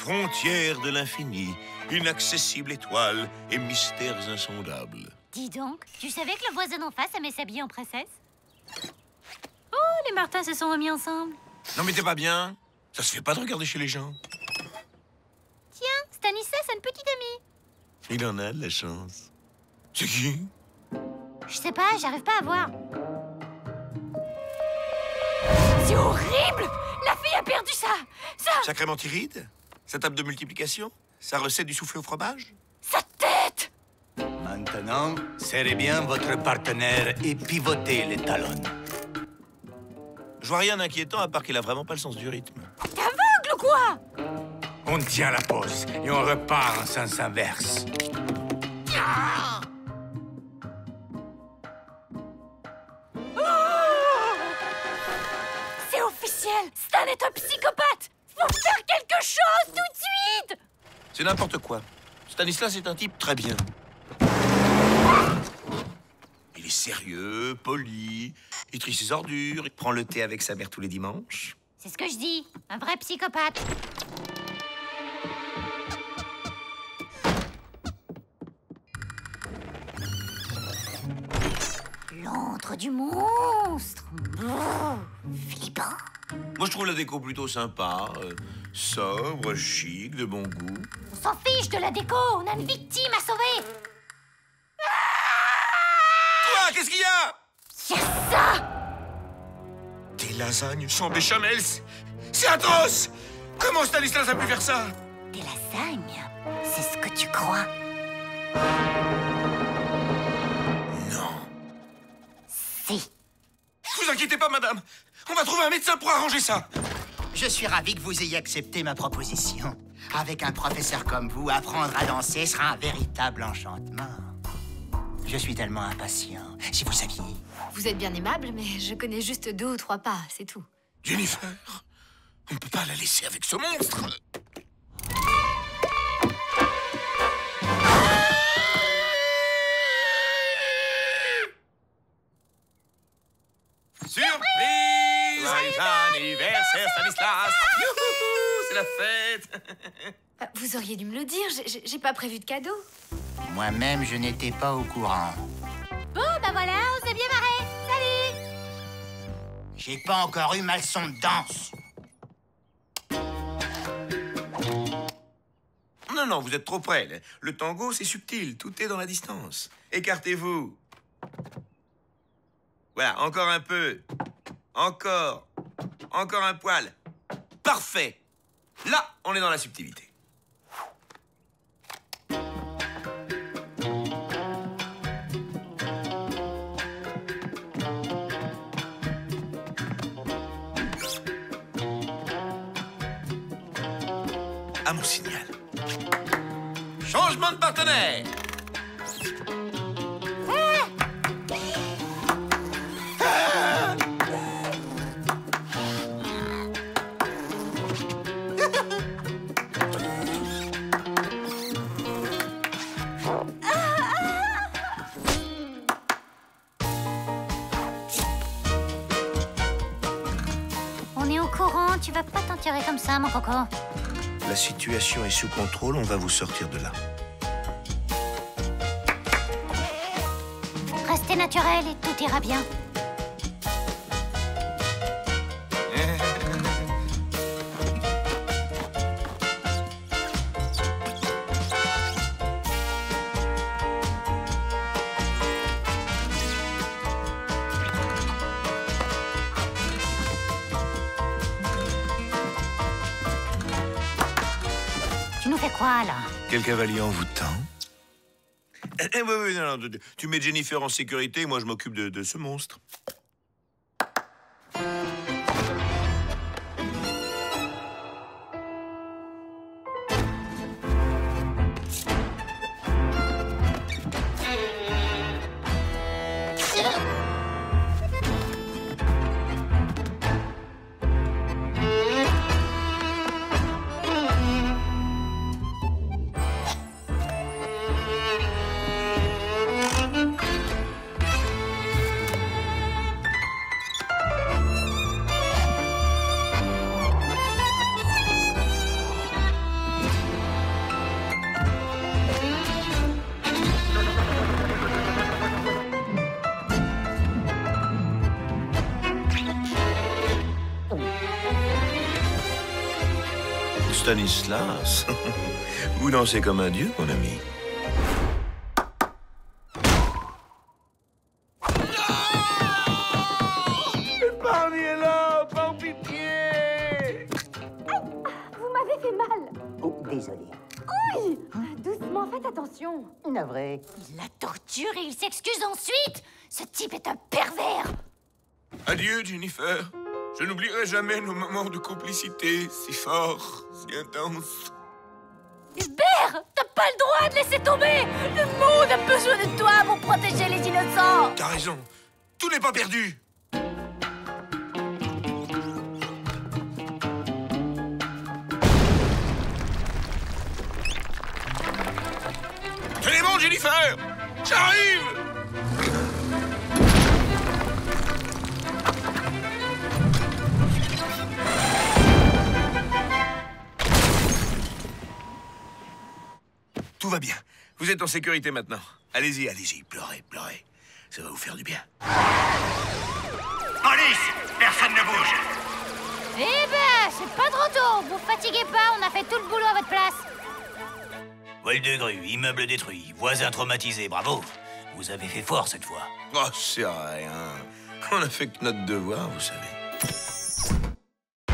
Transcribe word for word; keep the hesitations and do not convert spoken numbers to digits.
frontière de l'infini, inaccessible étoile et mystères insondables. Dis donc, tu savais que le voisin en face aimait s'habiller en princesse? Oh, les Martins se sont remis ensemble. Non mais t'es pas bien. Ça se fait pas de regarder chez les gens. Tiens, Stanislas a une petite amie. Il en a de la chance. C'est qui? Je sais pas, j'arrive pas à voir. C'est horrible! La fille a perdu ça! Ça! Sacrément irride? Sa table de multiplication? Sa recette du soufflé au fromage? Sa tête! Maintenant, serrez bien votre partenaire et pivotez les talons. Je vois rien d'inquiétant à part qu'il a vraiment pas le sens du rythme. T'es aveugle ou quoi? On tient la pause et on repart en sens inverse. Ah! Stan est un psychopathe! Faut faire quelque chose tout de suite! C'est n'importe quoi. Stanislas est un type très bien. Ah! Il est sérieux, poli, il trie ses ordures, il prend le thé avec sa mère tous les dimanches. C'est ce que je dis, un vrai psychopathe. L'antre du monstre! Brrr, flippant! Moi, je trouve la déco plutôt sympa, euh, sobre, chic, de bon goût. On s'en fiche de la déco, on a une victime à sauver. Toi, qu'est-ce qu'il y a? Il y a ça! Des lasagnes sans béchamel, c'est atroce! Comment Stanislas a pu faire ça? Des lasagnes, c'est ce que tu crois? Non. Si. Vous inquiétez pas, madame. On va trouver un médecin pour arranger ça. Je suis ravi que vous ayez accepté ma proposition. Avec un professeur comme vous, apprendre à danser sera un véritable enchantement. Je suis tellement impatient, si vous saviez. Vous êtes bien aimable, mais je connais juste deux ou trois pas, c'est tout. Jennifer, on ne peut pas la laisser avec ce monstre. Surprise! Anniversaire Stanislas! Youhou! C'est la fête! Vous auriez dû me le dire, j'ai pas prévu de cadeau. Moi-même, je n'étais pas au courant. Bon, bah voilà, on s'est bien marré. Salut! J'ai pas encore eu ma leçon de danse. Non, non, vous êtes trop près. Le tango, c'est subtil, tout est dans la distance. Écartez-vous. Voilà, encore un peu. Encore. Encore un poil. Parfait. Là, on est dans la subtilité. À mon signal. Changement de partenaire. Tu vas pas t'en tirer comme ça, mon coco. La situation est sous contrôle, on va vous sortir de là. Restez naturel et tout ira bien. Quel cavalier envoûtant. Eh, eh, oui, oui, non, non, tu mets Jennifer en sécurité, moi je m'occupe de, de ce monstre. Stanislas. Vous dansez comme un dieu, mon ami. Épargnez-la, par pitié. Vous m'avez fait mal. Oh, désolé. Oui, doucement, faites attention. Navré. Il la torture et il s'excuse ensuite. Ce type est un pervers. Adieu, Jennifer. Je n'oublierai jamais nos moments de complicité, si forts, si intenses. Hubert, t'as pas le droit de laisser tomber! Le monde a besoin de toi pour protéger les innocents! T'as raison, tout n'est pas perdu! Tenez bon, Jennifer! J'arrive! Tout va bien. Vous êtes en sécurité maintenant. Allez-y, allez-y. Pleurez, pleurez. Ça va vous faire du bien. Police! Personne ne bouge! Eh ben, c'est pas trop tôt. Vous fatiguez pas, on a fait tout le boulot à votre place. Vol de grue, immeuble détruit, voisin traumatisé, bravo. Vous avez fait fort cette fois. Oh, c'est rien. On a fait que notre devoir, vous savez.